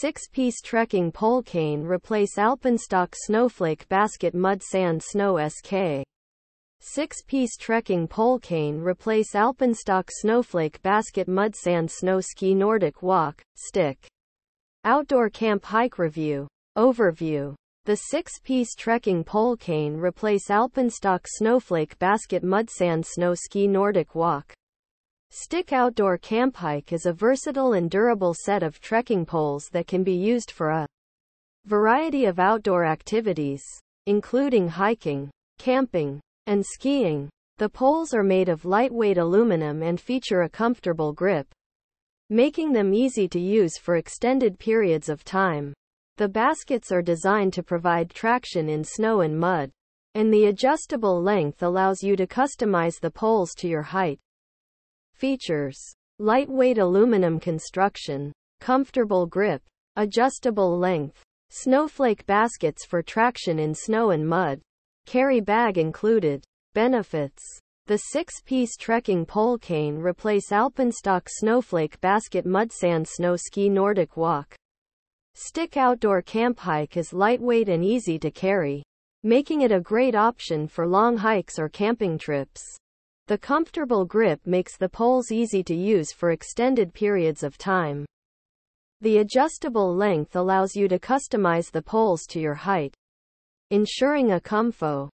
six-piece trekking pole cane replace Alpenstock snowflake basket mud sand snow SK. Six-piece trekking pole cane replace Alpenstock snowflake basket mud sand snow ski Nordic walk, stick. Outdoor camp hike review. Overview. The six-piece trekking pole cane replace Alpenstock snowflake basket mud sand snow ski Nordic walk. Stick outdoor camp hike is a versatile and durable set of trekking poles that can be used for a variety of outdoor activities, including hiking, camping, and skiing. The poles are made of lightweight aluminum and feature a comfortable grip, making them easy to use for extended periods of time. The baskets are designed to provide traction in snow and mud, and the adjustable length allows you to customize the poles to your height. Features: lightweight aluminum construction, comfortable grip, adjustable length, snowflake baskets for traction in snow and mud, carry bag included. Benefits: the six-piece trekking pole cane replace Alpenstock snowflake basket mud sand snow ski Nordic walk. Stick outdoor camp hike is lightweight and easy to carry, making it a great option for long hikes or camping trips. The comfortable grip makes the poles easy to use for extended periods of time. The adjustable length allows you to customize the poles to your height, ensuring a comfy